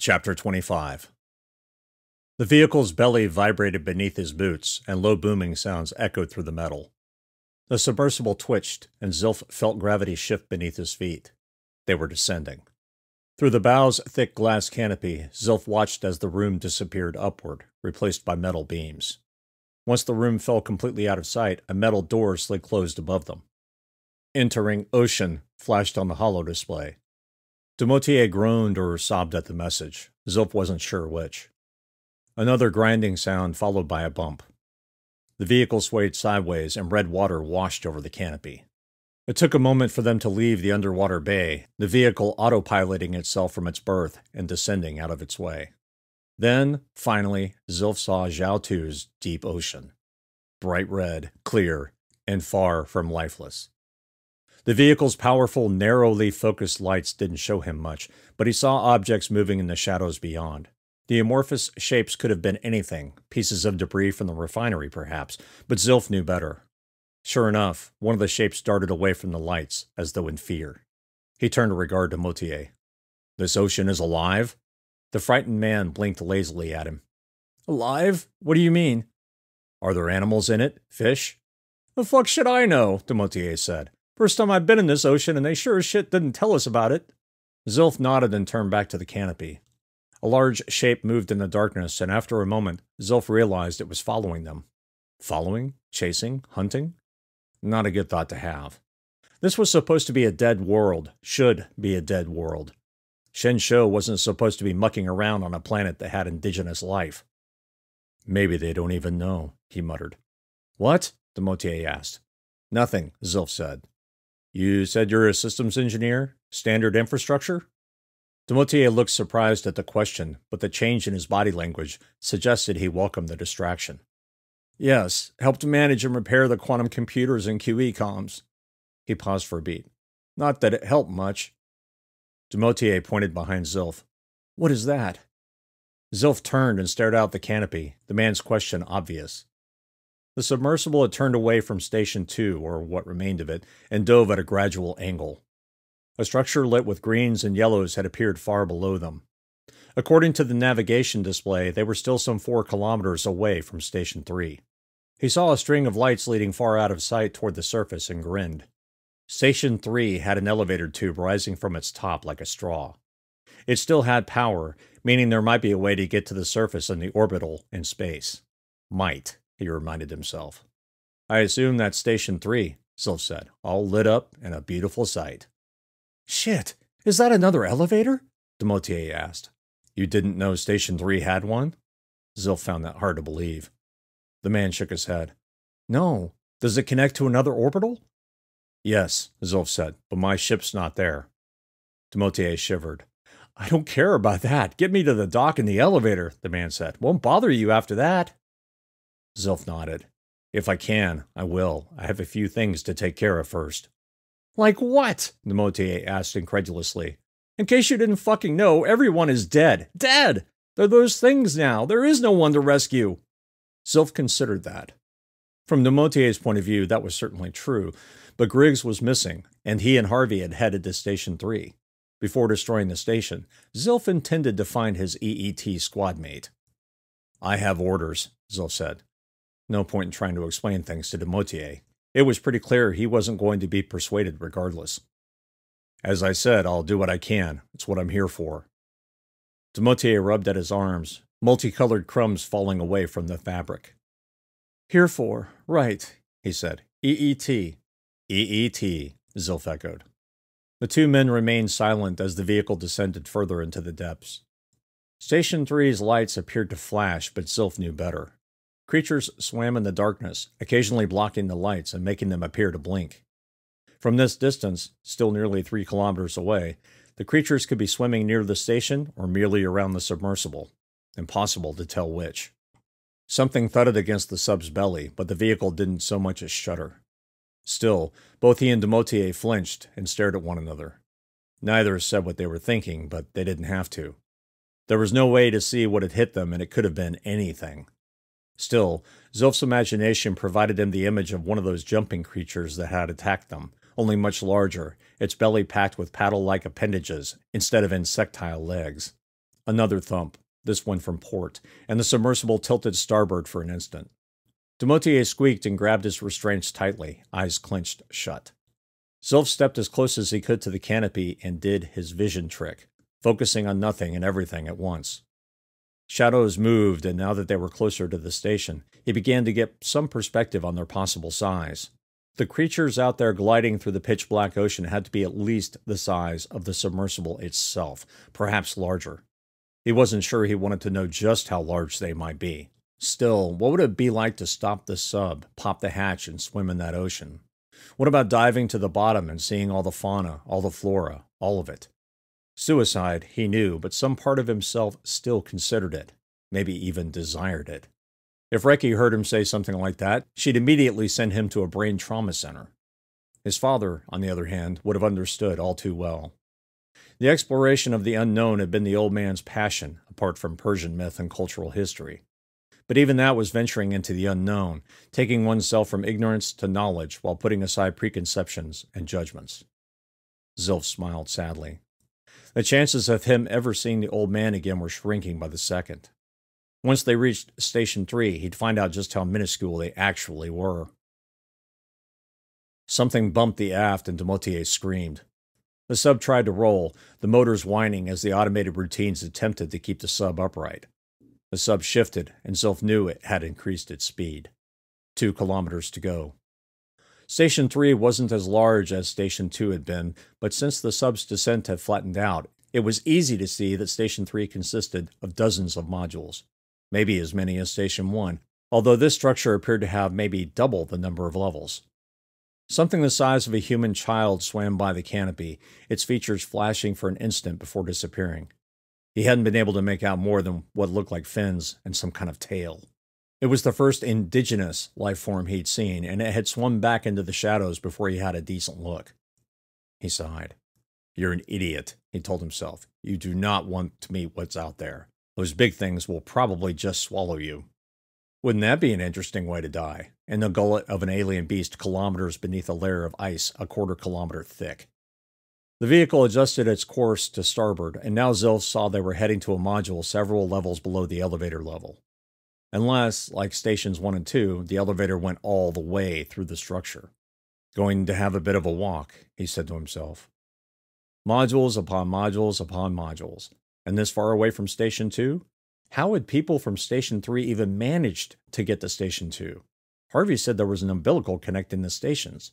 Chapter 25. The vehicle's belly vibrated beneath his boots, and low booming sounds echoed through the metal. The submersible twitched, and Zilf felt gravity shift beneath his feet. They were descending. Through the bow's thick glass canopy, Zilf watched as the room disappeared upward, replaced by metal beams. Once the room fell completely out of sight, a metal door slid closed above them. Entering Ocean flashed on the holo display. De Motier groaned or sobbed at the message. Zilf wasn't sure which. Another grinding sound followed by a bump. The vehicle swayed sideways and red water washed over the canopy. It took a moment for them to leave the underwater bay, the vehicle autopiloting itself from its berth and descending out of its way. Then, finally, Zilf saw Zhao Tu's deep ocean. Bright red, clear, and far from lifeless. The vehicle's powerful, narrowly focused lights didn't show him much, but he saw objects moving in the shadows beyond. The amorphous shapes could have been anything, pieces of debris from the refinery perhaps, but Zilf knew better. Sure enough, one of the shapes darted away from the lights, as though in fear. He turned to regard De Motier. "This ocean is alive?" The frightened man blinked lazily at him. "Alive? What do you mean?" "Are there animals in it? Fish?" "The fuck should I know?" De Motier said. "First time I've been in this ocean, and they sure as shit didn't tell us about it." Zilf nodded and turned back to the canopy. A large shape moved in the darkness, and after a moment, Zilf realized it was following them. Following? Chasing? Hunting? Not a good thought to have. This was supposed to be a dead world. Should be a dead world. Shenshou wasn't supposed to be mucking around on a planet that had indigenous life. "Maybe they don't even know," he muttered. "What?" De Motier asked. "Nothing," Zilf said. "You said you're a systems engineer? Standard infrastructure?" De Motier looked surprised at the question, but the change in his body language suggested he welcomed the distraction. "Yes, helped manage and repair the quantum computers and QE comms." He paused for a beat. "Not that it helped much." De Motier pointed behind Zilf. "What is that?" Zilf turned and stared out the canopy, the man's question obvious. The submersible had turned away from Station 2, or what remained of it, and dove at a gradual angle. A structure lit with greens and yellows had appeared far below them. According to the navigation display, they were still some 4 kilometers away from Station 3. He saw a string of lights leading far out of sight toward the surface and grinned. Station 3 had an elevator tube rising from its top like a straw. It still had power, meaning there might be a way to get to the surface in the orbital in space. Might, he reminded himself. "I assume that's Station 3, Zilf said, all lit up and a beautiful sight. "Shit, is that another elevator?" De Motier asked. "You didn't know Station 3 had one?" Zilf found that hard to believe. The man shook his head. "No, does it connect to another orbital?" "Yes," Zilf said, "but my ship's not there." De Motier shivered. "I don't care about that. Get me to the dock in the elevator," the man said. "Won't bother you after that." Zilf nodded. "If I can, I will. I have a few things to take care of first." "Like what?" De Motier asked incredulously. "In case you didn't fucking know, everyone is dead. Dead! They're those things now. There is no one to rescue." Zilf considered that. From De Motier's point of view, that was certainly true, but Griggs was missing, and he and Harvey had headed to Station 3. Before destroying the station, Zilf intended to find his EET squad mate. "I have orders," Zilf said. No point in trying to explain things to De Motier. It was pretty clear he wasn't going to be persuaded regardless. "As I said, I'll do what I can. It's what I'm here for." De Motier rubbed at his arms, multicolored crumbs falling away from the fabric. "Here for, right," he said. "EET. EET, Zilf echoed. The two men remained silent as the vehicle descended further into the depths. Station 3's lights appeared to flash, but Zilf knew better. Creatures swam in the darkness, occasionally blocking the lights and making them appear to blink. From this distance, still nearly 3 kilometers away, the creatures could be swimming near the station or merely around the submersible. Impossible to tell which. Something thudded against the sub's belly, but the vehicle didn't so much as shudder. Still, both he and De Motier flinched and stared at one another. Neither said what they were thinking, but they didn't have to. There was no way to see what had hit them, and it could have been anything. Still, Zilf's imagination provided him the image of one of those jumping creatures that had attacked them, only much larger, its belly packed with paddle-like appendages instead of insectile legs. Another thump, this one from port, and the submersible tilted starboard for an instant. De Motier squeaked and grabbed his restraints tightly, eyes clenched shut. Zilf stepped as close as he could to the canopy and did his vision trick, focusing on nothing and everything at once. Shadows moved, and now that they were closer to the station, he began to get some perspective on their possible size. The creatures out there gliding through the pitch-black ocean had to be at least the size of the submersible itself, perhaps larger. He wasn't sure he wanted to know just how large they might be. Still, what would it be like to stop the sub, pop the hatch, and swim in that ocean? What about diving to the bottom and seeing all the fauna, all the flora, all of it? Suicide, he knew, but some part of himself still considered it, maybe even desired it. If Recky heard him say something like that, she'd immediately send him to a brain trauma center. His father, on the other hand, would have understood all too well. The exploration of the unknown had been the old man's passion, apart from Persian myth and cultural history. But even that was venturing into the unknown, taking oneself from ignorance to knowledge while putting aside preconceptions and judgments. Zilf smiled sadly. The chances of him ever seeing the old man again were shrinking by the second. Once they reached Station 3, he'd find out just how minuscule they actually were. Something bumped the aft and De Motier screamed. The sub tried to roll, the motors whining as the automated routines attempted to keep the sub upright. The sub shifted, and Zilf knew it had increased its speed. 2 kilometers to go. Station 3 wasn't as large as Station 2 had been, but since the sub's descent had flattened out, it was easy to see that Station 3 consisted of dozens of modules, maybe as many as Station 1, although this structure appeared to have maybe double the number of levels. Something the size of a human child swam by the canopy, its features flashing for an instant before disappearing. He hadn't been able to make out more than what looked like fins and some kind of tail. It was the first indigenous life form he'd seen, and it had swum back into the shadows before he had a decent look. He sighed. "You're an idiot," he told himself. "You do not want to meet what's out there. Those big things will probably just swallow you." Wouldn't that be an interesting way to die? In the gullet of an alien beast kilometers beneath a layer of ice 1/4 kilometer thick. The vehicle adjusted its course to starboard, and now Zilf saw they were heading to a module several levels below the elevator level. Unless, like Stations 1 and 2, the elevator went all the way through the structure. "Going to have a bit of a walk," he said to himself. Modules upon modules upon modules. And this far away from Station 2? How had people from Station 3 even managed to get to Station 2? Harvey said there was an umbilical connecting the stations.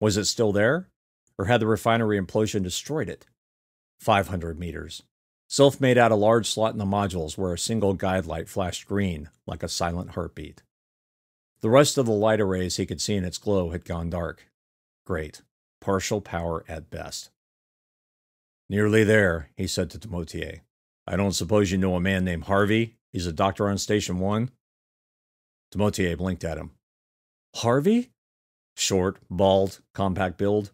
Was it still there? Or had the refinery implosion destroyed it? 500 meters. Zilf made out a large slot in the modules where a single guide light flashed green, like a silent heartbeat. The rest of the light arrays he could see in its glow had gone dark. Great. Partial power at best. "Nearly there," he said to De Motier. "I don't suppose you know a man named Harvey? He's a doctor on Station 1? De Motier blinked at him. "Harvey?" "Short, bald, compact build."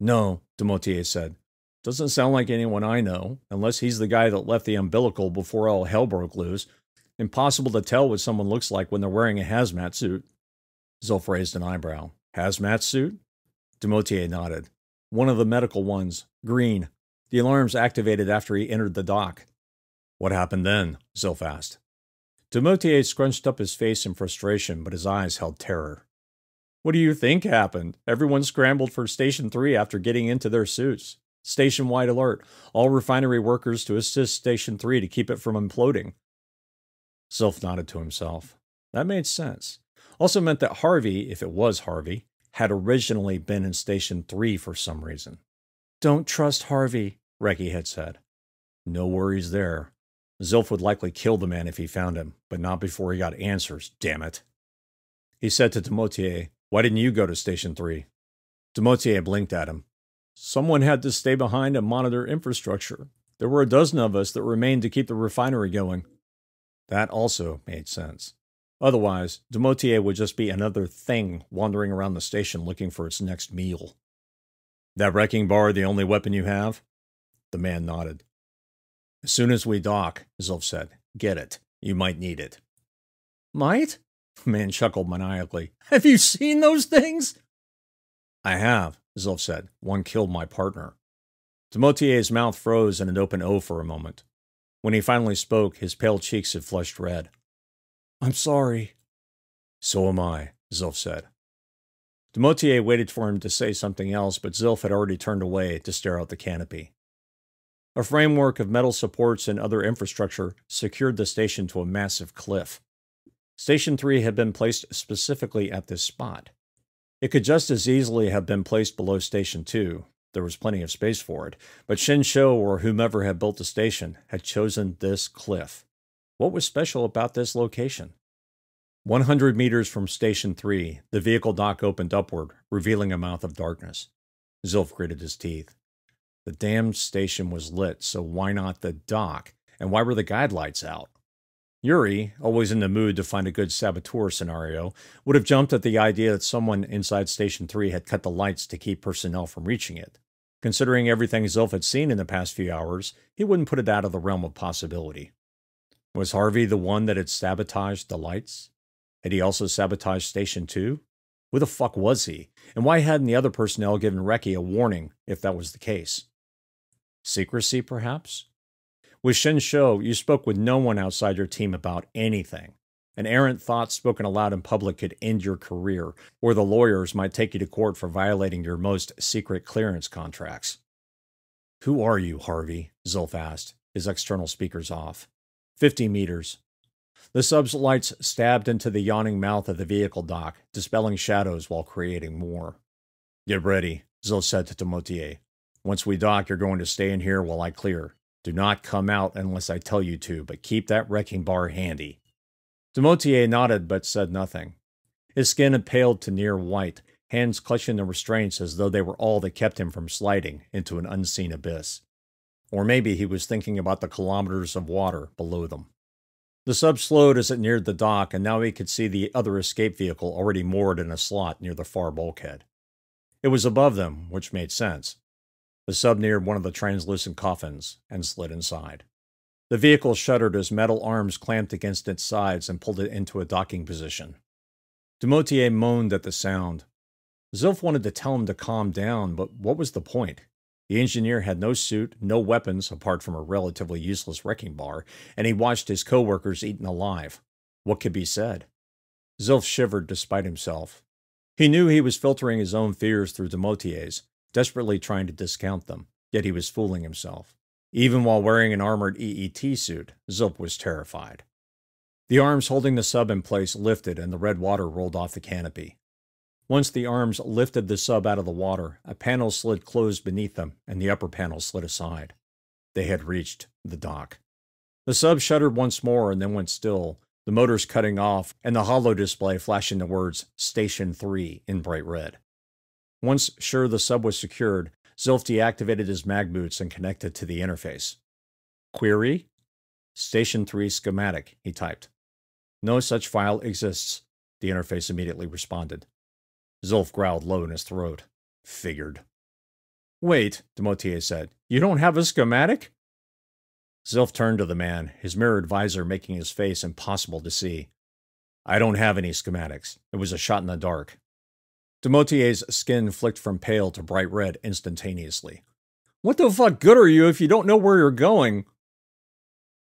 "No," De Motier said. "Doesn't sound like anyone I know, unless he's the guy that left the umbilical before all hell broke loose. Impossible to tell what someone looks like when they're wearing a hazmat suit." Zilf raised an eyebrow. "Hazmat suit?" De Motier nodded. "One of the medical ones. Green. The alarms activated after he entered the dock." "What happened then?" Zilf asked. De Motier scrunched up his face in frustration, but his eyes held terror. "What do you think happened? Everyone scrambled for Station 3 after getting into their suits. Station-wide alert. All refinery workers to assist Station 3 to keep it from imploding." Zilf nodded to himself. That made sense. Also meant that Harvey, if it was Harvey, had originally been in Station 3 for some reason. "Don't trust Harvey," Recky had said. No worries there. Zilf would likely kill the man if he found him, but not before he got answers, damn it. He said to De Motier, "Why didn't you go to Station 3? De Motier blinked at him. "Someone had to stay behind and monitor infrastructure. There were a dozen of us that remained to keep the refinery going." That also made sense. Otherwise, De Motier would just be another thing wandering around the station looking for its next meal. "That wrecking bar the only weapon you have?" The man nodded. "As soon as we dock," Zilf said. "Get it. You might need it." "Might?" The man chuckled maniacally. "Have you seen those things?" "I have," Zilf said. "One killed my partner." De Motier's mouth froze in an open O for a moment. When he finally spoke, his pale cheeks had flushed red. I'm sorry. So am I, Zilf said. De Motier waited for him to say something else, but Zilf had already turned away to stare out the canopy. A framework of metal supports and other infrastructure secured the station to a massive cliff. Station 3 had been placed specifically at this spot. It could just as easily have been placed below Station 2. There was plenty of space for it, but Shenshou or whomever had built the station had chosen this cliff. What was special about this location? 100 meters from Station 3, the vehicle dock opened upward, revealing a mouth of darkness. Zilf gritted his teeth. The damned station was lit, so why not the dock? And why were the guide lights out? Yuri, always in the mood to find a good saboteur scenario, would have jumped at the idea that someone inside Station 3 had cut the lights to keep personnel from reaching it. Considering everything Zilf had seen in the past few hours, he wouldn't put it out of the realm of possibility. Was Harvey the one that had sabotaged the lights? Had he also sabotaged Station 2? Who the fuck was he? And why hadn't the other personnel given Recky a warning if that was the case? Secrecy, perhaps? With Shenshou, you spoke with no one outside your team about anything. An errant thought spoken aloud in public could end your career, or the lawyers might take you to court for violating your most secret clearance contracts. Who are you, Harvey? Zilf asked, his external speakers off. 50 meters. The sub's lights stabbed into the yawning mouth of the vehicle dock, dispelling shadows while creating more. Get ready, Zilf said to De Motier. Once we dock, you're going to stay in here while I clear. Do not come out unless I tell you to, but keep that wrecking bar handy. De Motier nodded but said nothing. His skin had paled to near white, hands clutching the restraints as though they were all that kept him from sliding into an unseen abyss. Or maybe he was thinking about the kilometers of water below them. The sub slowed as it neared the dock, and now he could see the other escape vehicle already moored in a slot near the far bulkhead. It was above them, which made sense. The sub neared one of the translucent coffins and slid inside. The vehicle shuddered as metal arms clamped against its sides and pulled it into a docking position. De Motier moaned at the sound. Zilf wanted to tell him to calm down, but what was the point? The engineer had no suit, no weapons, apart from a relatively useless wrecking bar, and he watched his co-workers eaten alive. What could be said? Zilf shivered despite himself. He knew he was filtering his own fears through De Motier's, desperately trying to discount them, yet he was fooling himself. Even while wearing an armored EET suit, Zilf was terrified. The arms holding the sub in place lifted and the red water rolled off the canopy. Once the arms lifted the sub out of the water, a panel slid closed beneath them, and the upper panel slid aside. They had reached the dock. The sub shuddered once more and then went still, the motors cutting off, and the holo display flashing the words Station 3 in bright red. Once sure the sub was secured, Zilf deactivated his mag boots and connected to the interface. Query? Station 3 schematic, he typed. No such file exists, the interface immediately responded. Zilf growled low in his throat. Figured. Wait, De Motier said. You don't have a schematic? Zilf turned to the man, his mirrored visor making his face impossible to see. I don't have any schematics. It was a shot in the dark. De Motier's skin flicked from pale to bright red instantaneously. What the fuck good are you if you don't know where you're going?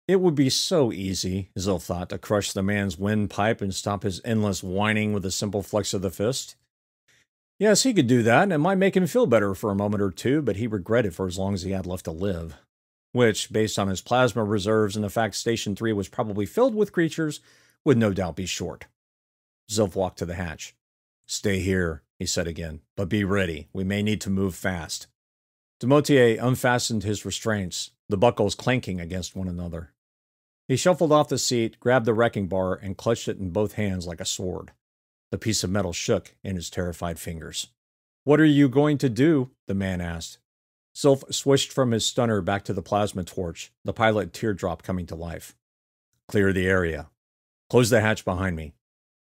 It would be so easy, Zilf thought, to crush the man's windpipe and stop his endless whining with a simple flex of the fist. Yes, he could do that, and it might make him feel better for a moment or two, but he regretted for as long as he had left to live. Which, based on his plasma reserves and the fact Station 3 was probably filled with creatures, would no doubt be short. Zilf walked to the hatch. Stay here, he said again, but be ready. We may need to move fast. De Motier unfastened his restraints, the buckles clanking against one another. He shuffled off the seat, grabbed the wrecking bar, and clutched it in both hands like a sword. The piece of metal shook in his terrified fingers. What are you going to do? The man asked. Zilf swished from his stunner back to the plasma torch, the pilot teardrop coming to life. Clear the area. Close the hatch behind me.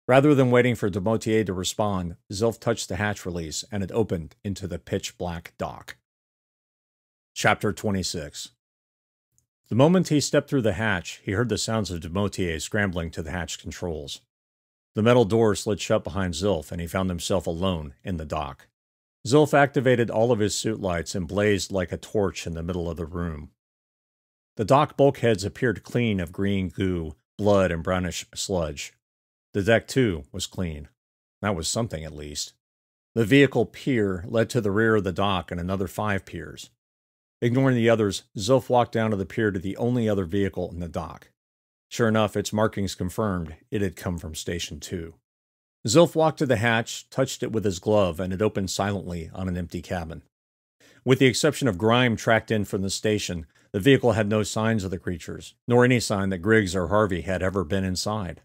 Rather than waiting for De Motier to respond, Zilf touched the hatch release and it opened into the pitch-black dock. Chapter 26. The moment he stepped through the hatch, he heard the sounds of De Motier scrambling to the hatch controls. The metal door slid shut behind Zilf, and he found himself alone in the dock. Zilf activated all of his suit lights and blazed like a torch in the middle of the room. The dock bulkheads appeared clean of green goo, blood, and brownish sludge. The deck, too, was clean. That was something, at least. The vehicle pier led to the rear of the dock and another 5 piers. Ignoring the others, Zilf walked down to the pier to the only other vehicle in the dock. Sure enough, its markings confirmed it had come from Station 2. Zilf walked to the hatch, touched it with his glove, and it opened silently on an empty cabin. With the exception of grime tracked in from the station, the vehicle had no signs of the creatures, nor any sign that Griggs or Harvey had ever been inside.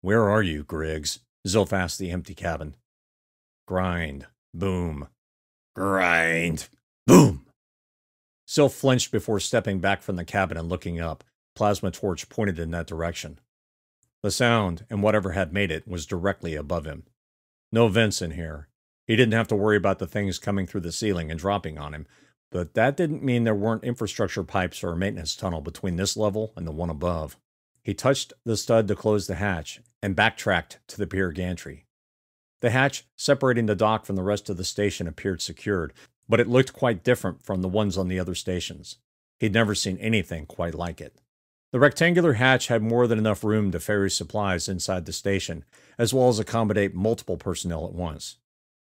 "Where are you, Griggs?" Zilf asked the empty cabin. "Grind. Boom. Grind. Boom." Zilf flinched before stepping back from the cabin and looking up. Plasma torch pointed in that direction. The sound, and whatever had made it, was directly above him. No vents in here. He didn't have to worry about the things coming through the ceiling and dropping on him, but that didn't mean there weren't infrastructure pipes or a maintenance tunnel between this level and the one above. He touched the stud to close the hatch and backtracked to the pier gantry. The hatch separating the dock from the rest of the station appeared secured, but it looked quite different from the ones on the other stations. He'd never seen anything quite like it. The rectangular hatch had more than enough room to ferry supplies inside the station, as well as accommodate multiple personnel at once.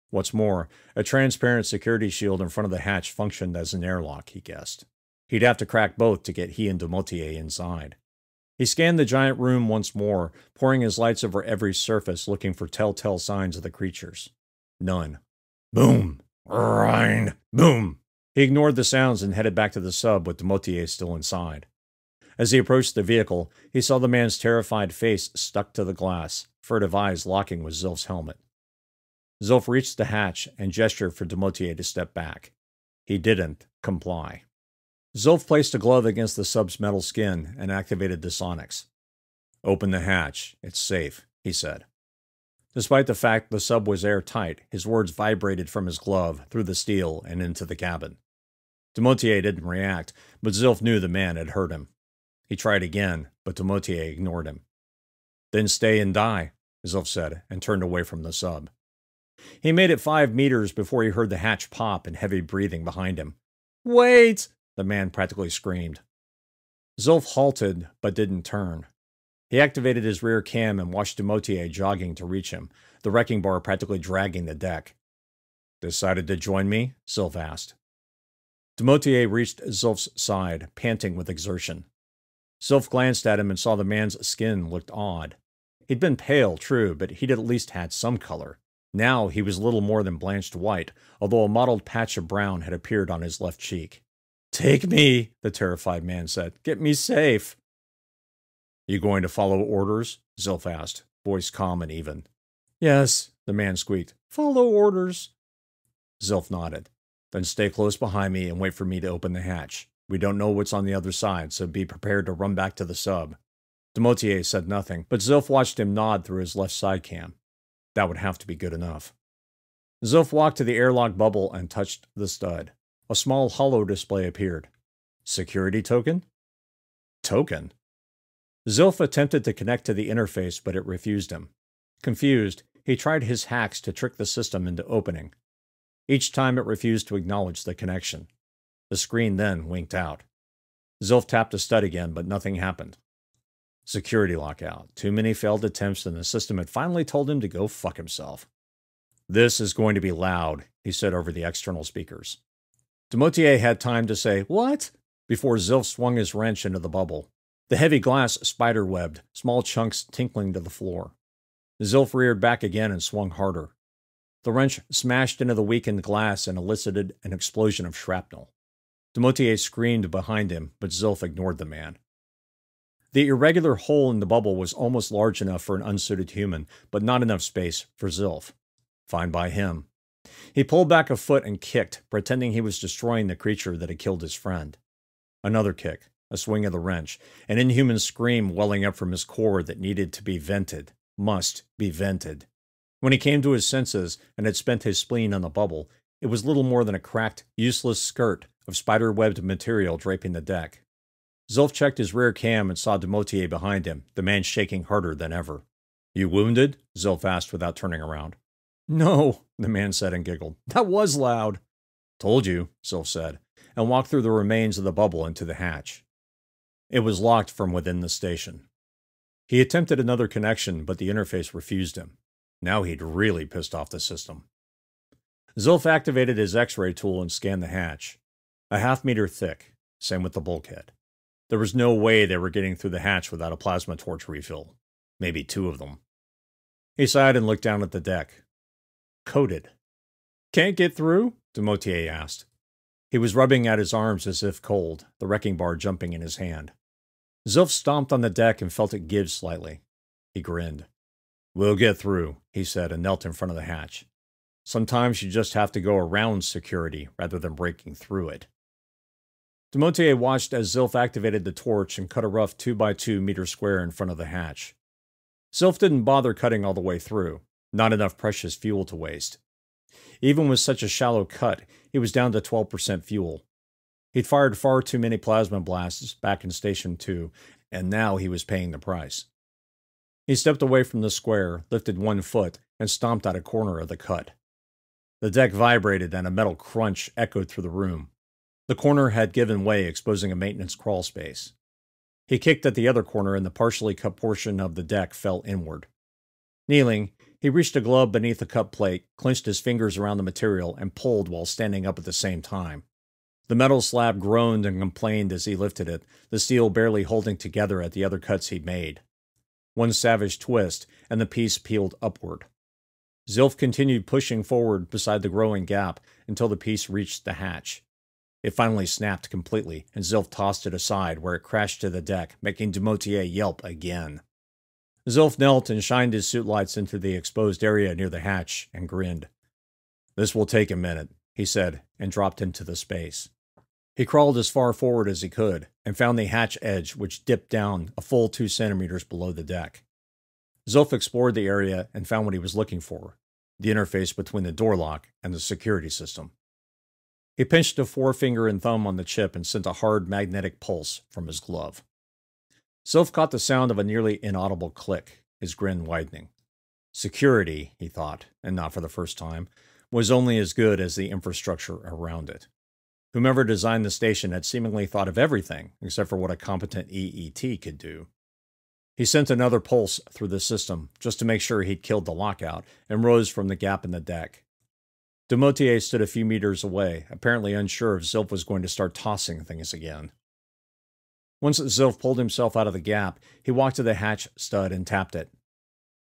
What's more, a transparent security shield in front of the hatch functioned as an airlock, he guessed. He'd have to crack both to get he and De Motier inside. He scanned the giant room once more, pouring his lights over every surface, looking for telltale signs of the creatures. None. Boom! Rine! Boom! He ignored the sounds and headed back to the sub with De Motier still inside. As he approached the vehicle, he saw the man's terrified face stuck to the glass, furtive eyes locking with Zilf's helmet. Zilf reached the hatch and gestured for De Motier to step back. He didn't comply. Zilf placed a glove against the sub's metal skin and activated the sonics. "Open the hatch. It's safe," he said. Despite the fact the sub was airtight, his words vibrated from his glove through the steel and into the cabin. De Motier didn't react, but Zilf knew the man had heard him. He tried again, but De Motier ignored him. "Then stay and die," Zilf said, and turned away from the sub. He made it 5 meters before he heard the hatch pop and heavy breathing behind him. "Wait!" the man practically screamed. Zilf halted, but didn't turn. He activated his rear cam and watched De Motier jogging to reach him, the wrecking bar practically dragging the deck. "Decided to join me?" Zilf asked. De Motier reached Zilf's side, panting with exertion. Zilf glanced at him and saw the man's skin looked odd. He'd been pale, true, but he'd at least had some color. Now he was little more than blanched white, although a mottled patch of brown had appeared on his left cheek. "Take me," the terrified man said. "Get me safe." "You going to follow orders?" Zilf asked, voice calm and even. "Yes," the man squeaked. "Follow orders." Zilf nodded. "Then stay close behind me and wait for me to open the hatch. We don't know what's on the other side, so be prepared to run back to the sub." De Motier said nothing, but Zilf watched him nod through his left side cam. That would have to be good enough. Zilf walked to the airlock bubble and touched the stud. A small hollow display appeared. "Security token?" "Token?" Zilf attempted to connect to the interface, but it refused him. Confused, he tried his hacks to trick the system into opening. Each time it refused to acknowledge the connection. The screen then winked out. Zilf tapped the stud again, but nothing happened. Security lockout. Too many failed attempts, and the system had finally told him to go fuck himself. "This is going to be loud," he said over the external speakers. De Motier had time to say, "What?" before Zilf swung his wrench into the bubble. The heavy glass spider-webbed, small chunks tinkling to the floor. Zilf reared back again and swung harder. The wrench smashed into the weakened glass and elicited an explosion of shrapnel. De Motier screamed behind him, but Zilf ignored the man. The irregular hole in the bubble was almost large enough for an unsuited human, but not enough space for Zilf. Fine by him. He pulled back a foot and kicked, pretending he was destroying the creature that had killed his friend. Another kick, a swing of the wrench, an inhuman scream welling up from his core that needed to be vented, must be vented. When he came to his senses and had spent his spleen on the bubble, it was little more than a cracked, useless skirt of spider-webbed material draping the deck. Zilf checked his rear cam and saw De Motier behind him, the man shaking harder than ever. "You wounded?" Zilf asked without turning around. "No," the man said and giggled. "That was loud." "Told you," Zilf said, and walked through the remains of the bubble into the hatch. It was locked from within the station. He attempted another connection, but the interface refused him. Now he'd really pissed off the system. Zilf activated his X-ray tool and scanned the hatch. A half-meter thick, same with the bulkhead. There was no way they were getting through the hatch without a plasma torch refill. Maybe two of them. He sighed and looked down at the deck. Coated. Can't get through? De Motier asked. He was rubbing at his arms as if cold, the wrecking bar jumping in his hand. Zilf stomped on the deck and felt it give slightly. He grinned. We'll get through, he said, and knelt in front of the hatch. Sometimes you just have to go around security rather than breaking through it. De Motier watched as Zilf activated the torch and cut a rough 2 by 2 meter square in front of the hatch. Zilf didn't bother cutting all the way through, not enough precious fuel to waste. Even with such a shallow cut, he was down to 12% fuel. He'd fired far too many plasma blasts back in Station 2, and now he was paying the price. He stepped away from the square, lifted one foot, and stomped out a corner of the cut. The deck vibrated and a metal crunch echoed through the room. The corner had given way, exposing a maintenance crawl space. He kicked at the other corner and the partially cut portion of the deck fell inward. Kneeling, he reached a glove beneath the cut plate, clenched his fingers around the material, and pulled while standing up at the same time. The metal slab groaned and complained as he lifted it, the steel barely holding together at the other cuts he'd made. One savage twist, and the piece peeled upward. Zilf continued pushing forward beside the growing gap until the piece reached the hatch. It finally snapped completely, and Zilf tossed it aside where it crashed to the deck, making De Motier yelp again. Zilf knelt and shined his suit lights into the exposed area near the hatch and grinned. "This will take a minute," he said, and dropped into the space. He crawled as far forward as he could, and found the hatch edge, which dipped down a full 2 centimeters below the deck. Zilf explored the area and found what he was looking for, the interface between the door lock and the security system. He pinched a forefinger and thumb on the chip and sent a hard magnetic pulse from his glove. Zilf caught the sound of a nearly inaudible click, his grin widening. Security, he thought, and not for the first time, was only as good as the infrastructure around it. Whomever designed the station had seemingly thought of everything except for what a competent EET could do. He sent another pulse through the system just to make sure he'd killed the lockout and rose from the gap in the deck. De Motier stood a few meters away, apparently unsure if Zilf was going to start tossing things again. Once Zilf pulled himself out of the gap, he walked to the hatch stud and tapped it.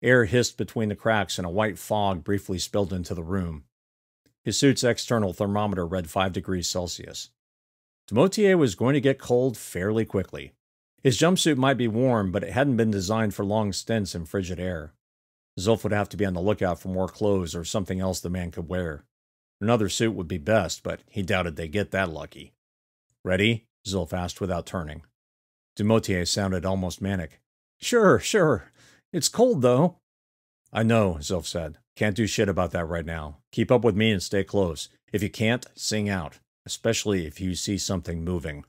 Air hissed between the cracks and a white fog briefly spilled into the room. His suit's external thermometer read 5°C. De Motier was going to get cold fairly quickly. His jumpsuit might be warm, but it hadn't been designed for long stints in frigid air. Zilf would have to be on the lookout for more clothes or something else the man could wear. Another suit would be best, but he doubted they'd get that lucky. "Ready?" Zilf asked without turning. De Motier sounded almost manic. "Sure, sure. It's cold, though." "I know," Zilf said. "Can't do shit about that right now. Keep up with me and stay close. If you can't, sing out, especially if you see something moving."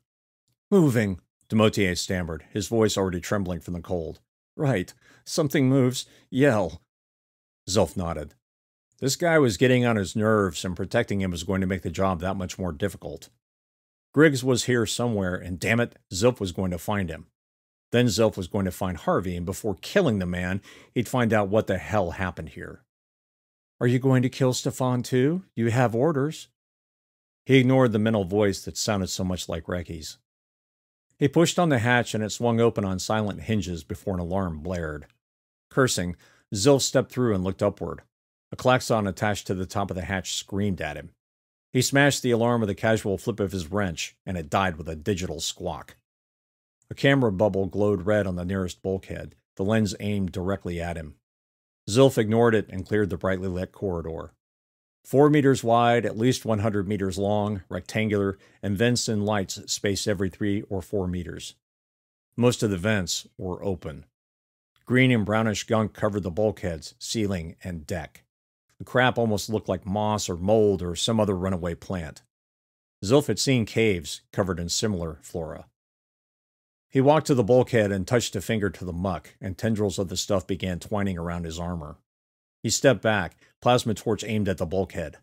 "Moving," De Motier stammered, his voice already trembling from the cold. "Right. Something moves. Yell." Zilf nodded. This guy was getting on his nerves, and protecting him was going to make the job that much more difficult. Griggs was here somewhere, and damn it, Zilf was going to find him. Then Zilf was going to find Harvey, and before killing the man, he'd find out what the hell happened here. "Are you going to kill Stefan, too? You have orders." He ignored the mental voice that sounded so much like Recky's. He pushed on the hatch, and it swung open on silent hinges before an alarm blared. Cursing, Zilf stepped through and looked upward. A klaxon attached to the top of the hatch screamed at him. He smashed the alarm with a casual flip of his wrench, and it died with a digital squawk. A camera bubble glowed red on the nearest bulkhead, the lens aimed directly at him. Zilf ignored it and cleared the brightly lit corridor. 4 meters wide, at least 100 meters long, rectangular, and vents and lights spaced every 3 or 4 meters. Most of the vents were open. Green and brownish gunk covered the bulkheads, ceiling, and deck. The crap almost looked like moss or mold or some other runaway plant. Zilf had seen caves covered in similar flora. He walked to the bulkhead and touched a finger to the muck, and tendrils of the stuff began twining around his armor. He stepped back, plasma torch aimed at the bulkhead.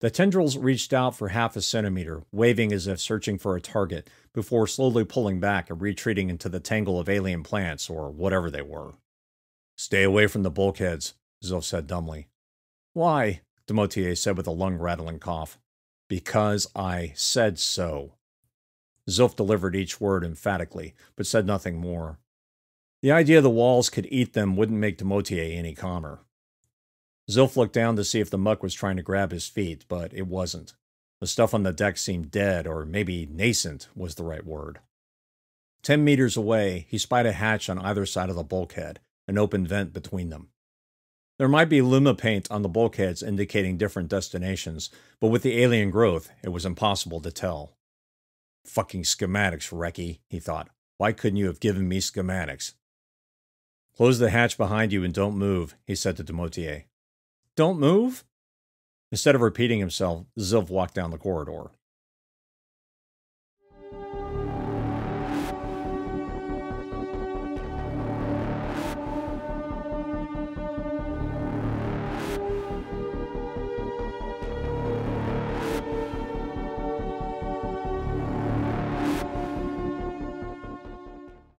The tendrils reached out for half a centimeter, waving as if searching for a target, before slowly pulling back and retreating into the tangle of alien plants, or whatever they were. "Stay away from the bulkheads," Zilf said dumbly. "Why?" De Motier said with a lung-rattling cough. "Because I said so." Zilf delivered each word emphatically, but said nothing more. The idea the walls could eat them wouldn't make De Motier any calmer. Zilf looked down to see if the muck was trying to grab his feet, but it wasn't. The stuff on the deck seemed dead, or maybe nascent was the right word. 10 meters away, he spied a hatch on either side of the bulkhead, an open vent between them. There might be luma paint on the bulkheads indicating different destinations, but with the alien growth, it was impossible to tell. "Fucking schematics, Recky," he thought. "Why couldn't you have given me schematics?" "Close the hatch behind you and don't move," he said to De Motier. "Don't move?" Instead of repeating himself, Zilf walked down the corridor.